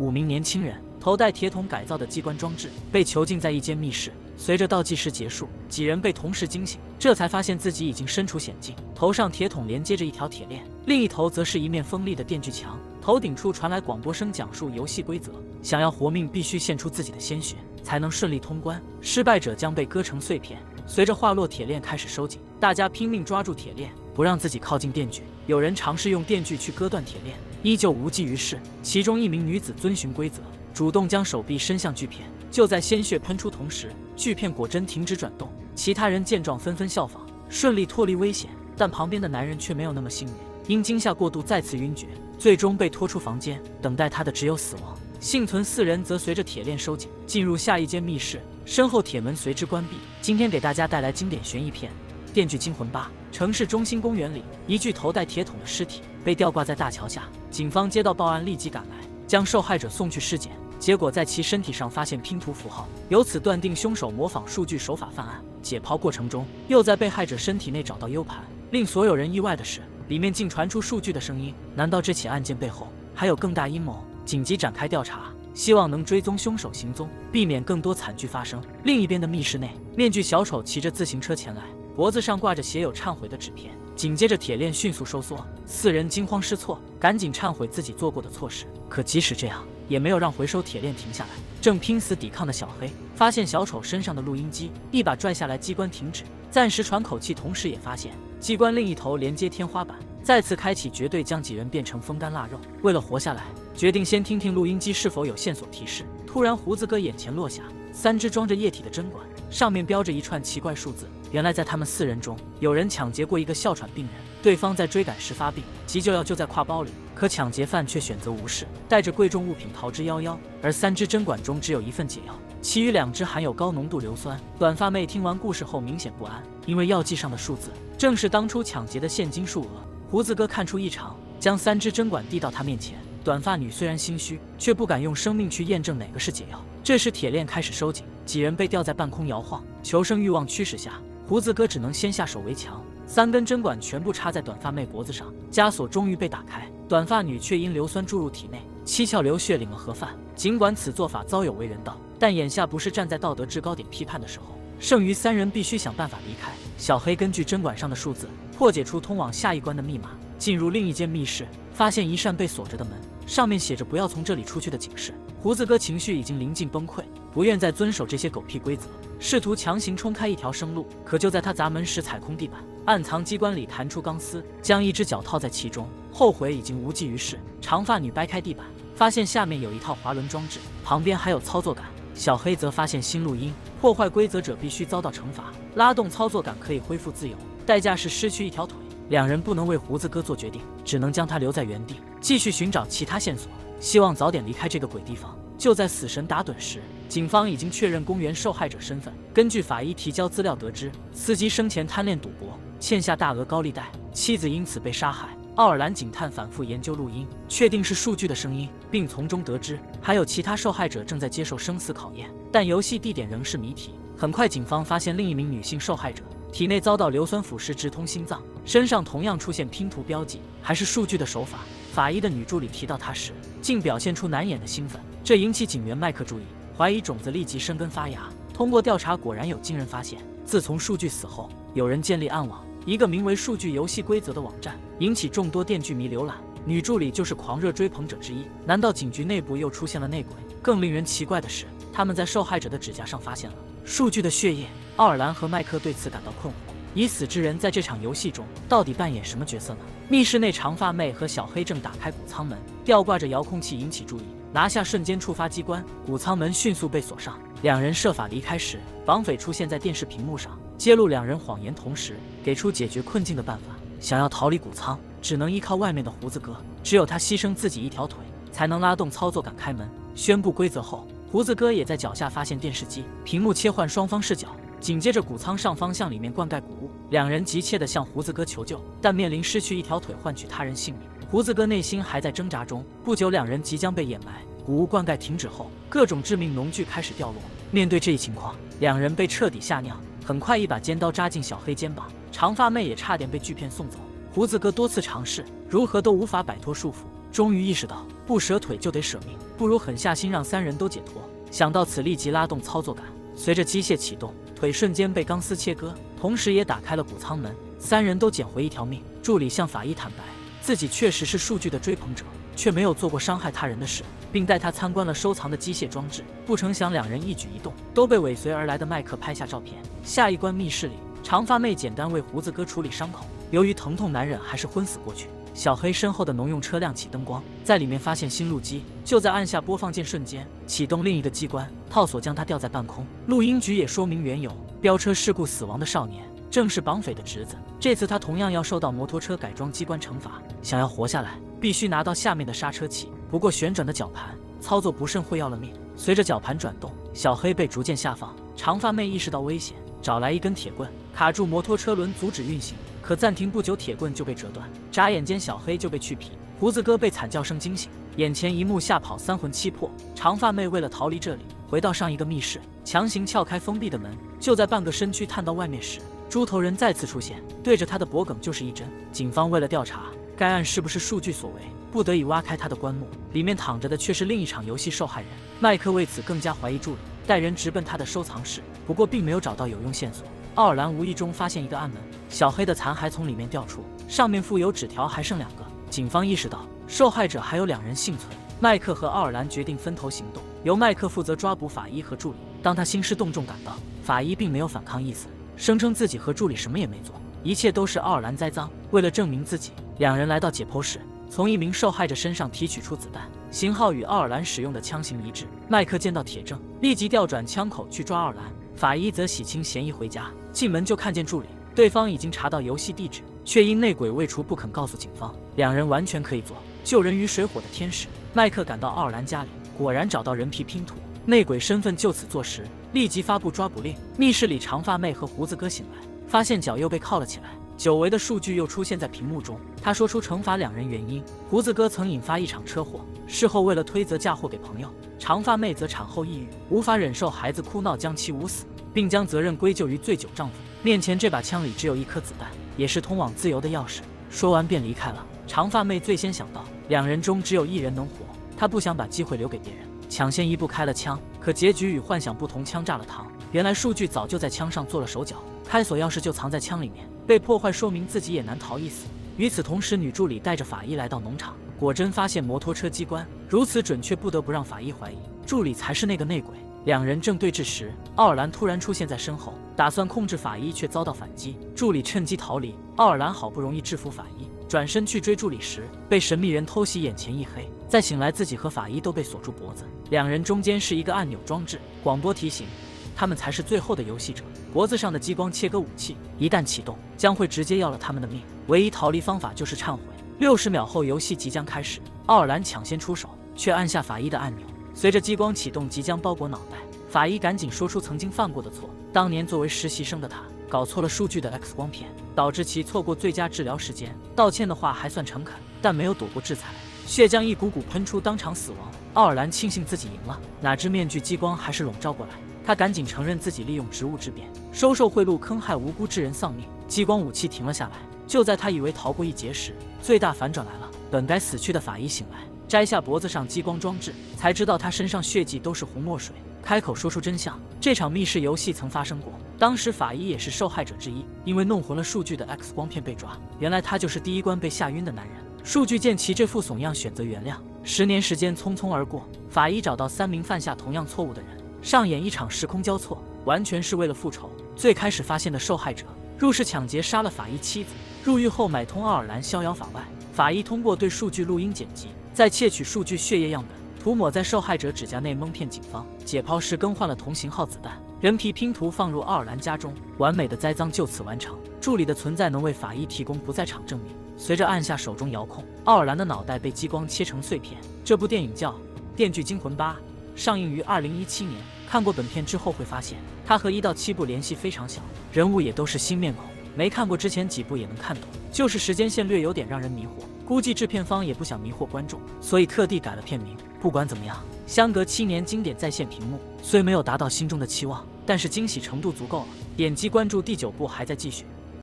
5名年轻人头戴铁桶改造的机关装置，被囚禁在一间密室。随着倒计时结束，几人被同时惊醒，这才发现自己已经身处险境。头上铁桶连接着一条铁链，另一头则是一面锋利的电锯墙。头顶处传来广播声，讲述游戏规则：想要活命，必须献出自己的鲜血，才能顺利通关。失败者将被割成碎片。随着滑落，铁链开始收紧，大家拼命抓住铁链，不让自己靠近电锯。有人尝试用电锯去割断铁链，依旧无济于事。其中一名女子遵循规则，主动将手臂伸向锯片。就在鲜血喷出同时，锯片果真停止转动。其他人见状纷纷效仿，顺利脱离危险。但旁边的男人却没有那么幸运，因惊吓过度再次晕厥，最终被拖出房间。等待他的只有死亡。幸存4人则随着铁链收紧，进入下一间密室，身后铁门随之关闭。今天给大家带来经典悬疑片《电锯惊魂8》。城市中心公园里，一具头戴铁桶的尸体被吊挂在大桥下。警方接到报案，立即赶来，将受害者送去尸检。结果在其身体上发现拼图符号，由此断定凶手模仿数据手法犯案。解剖过程中，又在被害者身体内找到 U 盘。令所有人意外的是，里面竟传出数据的声音。难道这起案件背后还有更大阴谋？紧急展开调查，希望能追踪凶手行踪，避免更多惨剧发生。另一边的密室内，面具小丑骑着自行车前来，脖子上挂着写有忏悔的纸片。紧接着铁链迅速收缩，4人惊慌失措，赶紧忏悔自己做过的错事。可即使这样，也没有让回收铁链停下来。正拼死抵抗的小黑发现小丑身上的录音机，一把拽下来，机关停止，暂时喘口气，同时也发现机关另一头连接天花板，再次开启绝对将几人变成风干腊肉。为了活下来，决定先听听录音机是否有线索提示。突然，胡子哥眼前落下3支装着液体的针管，上面标着一串奇怪数字。原来在他们4人中，有人抢劫过一个哮喘病人，对方在追赶时发病，急救药就在挎包里，可抢劫犯却选择无视，带着贵重物品逃之夭夭。而3支针管中只有1份解药，其余2支含有高浓度硫酸。短发妹听完故事后明显不安，因为药剂上的数字正是当初抢劫的现金数额。胡子哥看出异常，将3支针管递到他面前。短发女虽然心虚，却不敢用生命去验证哪个是解药。这时铁链开始收紧，几人被吊在半空摇晃，求生欲望驱使下，胡子哥只能先下手为强。3根针管全部插在短发妹脖子上，枷锁终于被打开。短发女却因硫酸注入体内，7窍流血，领了盒饭。尽管此做法遭有违人道，但眼下不是站在道德制高点批判的时候。剩余3人必须想办法离开。小黑根据针管上的数字，破解出通往下一关的密码，进入另一间密室，发现一扇被锁着的门，上面写着不要从这里出去的警示。胡子哥情绪已经临近崩溃，不愿再遵守这些狗屁规则，试图强行冲开一条生路。可就在他砸门时，踩空地板，暗藏机关里弹出钢丝，将一只脚套在其中。后悔已经无济于事。长发女掰开地板，发现下面有一套滑轮装置，旁边还有操作杆。小黑则发现新录音，破坏规则者必须遭到惩罚。拉动操作杆可以恢复自由，代价是失去一条腿。2人不能为胡子哥做决定，只能将他留在原地，继续寻找其他线索，希望早点离开这个鬼地方。就在死神打盹时，警方已经确认公园受害者身份。根据法医提交资料得知，司机生前贪恋赌博，欠下大额高利贷，妻子因此被杀害。奥尔兰警探反复研究录音，确定是数据的声音，并从中得知还有其他受害者正在接受生死考验，但游戏地点仍是谜题。很快，警方发现另一名女性受害者体内遭到硫酸腐蚀，直通心脏，身上同样出现拼图标记，还是数据的手法。法医的女助理提到她时，竟表现出难掩的兴奋，这引起警员麦克注意，怀疑种子立即生根发芽。通过调查，果然有惊人发现。自从数据死后，有人建立暗网，一个名为数据游戏规则的网站，引起众多电锯迷浏览。女助理就是狂热追捧者之一。难道警局内部又出现了内鬼？更令人奇怪的是，他们在受害者的指甲上发现了数据的血液。奥尔兰和麦克对此感到困惑，已死之人在这场游戏中到底扮演什么角色呢？密室内，长发妹和小黑正打开谷仓门，吊挂着遥控器引起注意，拿下瞬间触发机关，谷仓门迅速被锁上。2人设法离开时，绑匪出现在电视屏幕上，揭露2人谎言，同时给出解决困境的办法。想要逃离谷仓，只能依靠外面的胡子哥，只有他牺牲自己一条腿，才能拉动操作杆开门。宣布规则后，胡子哥也在脚下发现电视机，屏幕切换双方视角。紧接着，谷仓上方向里面灌溉谷物，2人急切地向胡子哥求救，但面临失去一条腿换取他人性命。胡子哥内心还在挣扎中。不久，2人即将被掩埋。谷物灌溉停止后，各种致命农具开始掉落。面对这一情况，2人被彻底吓尿。很快，一把尖刀扎进小黑肩膀，长发妹也差点被锯片送走。胡子哥多次尝试，如何都无法摆脱束缚，终于意识到不舍腿就得舍命，不如狠下心让三人都解脱。想到此，立即拉动操作杆，随着机械启动，腿瞬间被钢丝切割，同时也打开了谷仓门，三人都捡回一条命。助理向法医坦白，自己确实是数据的追捧者，却没有做过伤害他人的事，并带他参观了收藏的机械装置。不成想，两人一举一动都被尾随而来的麦克拍下照片。下一关密室里，长发妹简单为胡子哥处理伤口，由于疼痛，男人还是昏死过去。小黑身后的农用车亮起灯光，在里面发现新录机，就在按下播放键瞬间，启动另一个机关，套索将他吊在半空。录音局也说明缘由：飙车事故死亡的少年正是绑匪的侄子，这次他同样要受到摩托车改装机关惩罚，想要活下来，必须拿到下面的刹车器。不过旋转的绞盘操作不慎会要了命，随着绞盘转动，小黑被逐渐下放。长发妹意识到危险，找来一根铁棍卡住摩托车轮，阻止运行。可暂停不久，铁棍就被折断，眨眼间小黑就被去皮。胡子哥被惨叫声惊醒，眼前一幕吓跑三魂七魄。长发妹为了逃离这里，回到上一个密室，强行撬开封闭的门。就在半个身躯探到外面时，猪头人再次出现，对着他的脖颈就是一针。警方为了调查该案是不是数据所为，不得已挖开他的棺木，里面躺着的却是另一场游戏受害人。麦克为此更加怀疑助理，带人直奔他的收藏室，不过并没有找到有用线索。奥尔兰无意中发现一个暗门，小黑的残骸从里面掉出，上面附有纸条，还剩2个。警方意识到受害者还有2人幸存，麦克和奥尔兰决定分头行动，由麦克负责抓捕法医和助理。当他兴师动众赶到，法医并没有反抗意思，声称自己和助理什么也没做，一切都是奥尔兰栽赃。为了证明自己，2人来到解剖室，从一名受害者身上提取出子弹，型号与奥尔兰使用的枪型一致。麦克见到铁证，立即调转枪口去抓奥尔兰。法医则洗清嫌疑回家，进门就看见助理，对方已经查到游戏地址，却因内鬼未除不肯告诉警方。2人完全可以做救人于水火的天使。麦克赶到奥尔兰家里，果然找到人皮拼图，内鬼身份就此坐实，立即发布抓捕令。密室里，长发妹和胡子哥醒来，发现脚又被铐了起来，久违的数据又出现在屏幕中。他说出惩罚2人原因：胡子哥曾引发一场车祸，事后为了推责嫁祸给朋友；长发妹则产后抑郁，无法忍受孩子哭闹，将其捂死，并将责任归咎于醉酒丈夫。面前这把枪里只有一颗子弹，也是通往自由的钥匙。说完便离开了。长发妹最先想到，2人中只有1人能活，她不想把机会留给别人，抢先一步开了枪。可结局与幻想不同，枪炸了膛。原来数据早就在枪上做了手脚，开锁钥匙就藏在枪里面，被破坏说明自己也难逃一死。与此同时，女助理带着法医来到农场，果真发现摩托车机关，如此准确，不得不让法医怀疑助理才是那个内鬼。2人正对峙时，奥尔兰突然出现在身后，打算控制法医，却遭到反击。助理趁机逃离，奥尔兰好不容易制服法医，转身去追助理时，被神秘人偷袭，眼前一黑。再醒来，自己和法医都被锁住脖子，2人中间是一个按钮装置，广播提醒他们才是最后的游戏者。脖子上的激光切割武器一旦启动，将会直接要了他们的命。唯一逃离方法就是忏悔。60秒后，游戏即将开始。奥尔兰抢先出手，却按下法医的按钮，随着激光启动，即将包裹脑袋。法医赶紧说出曾经犯过的错，当年作为实习生的他搞错了数据的 X 光片，导致其错过最佳治疗时间。道歉的话还算诚恳，但没有躲过制裁，血浆一股股喷出，当场死亡。奥尔兰庆幸自己赢了，哪知面具激光还是笼罩过来，他赶紧承认自己利用职务之便收受贿赂，坑害无辜之人丧命。激光武器停了下来，就在他以为逃过一劫时，最大反转来了。本该死去的法医醒来，摘下脖子上激光装置，才知道他身上血迹都是红墨水，开口说出真相：这场密室游戏曾发生过，当时法医也是受害者之一，因为弄混了数据的 X 光片被抓。原来他就是第一关被吓晕的男人。数据见其这副怂样，选择原谅。10年时间匆匆而过，法医找到3名犯下同样错误的人，上演一场时空交错，完全是为了复仇。最开始发现的受害者入室抢劫，杀了法医妻子，入狱后买通奥尔兰，逍遥法外。法医通过对数据录音剪辑，再窃取数据血液样本，涂抹在受害者指甲内，蒙骗警方。解剖时更换了同型号子弹，人皮拼图放入奥尔兰家中，完美的栽赃就此完成。助理的存在能为法医提供不在场证明。随着按下手中遥控，奥尔兰的脑袋被激光切成碎片。这部电影叫《电锯惊魂8》，上映于2017年。看过本片之后会发现，它和1到7部联系非常小，人物也都是新面孔，没看过之前几部也能看懂，就是时间线略有点让人迷惑。估计制片方也不想迷惑观众，所以特地改了片名。不管怎么样，相隔7年经典再现屏幕，虽没有达到心中的期望，但是惊喜程度足够了。点击关注，第9部还在继续。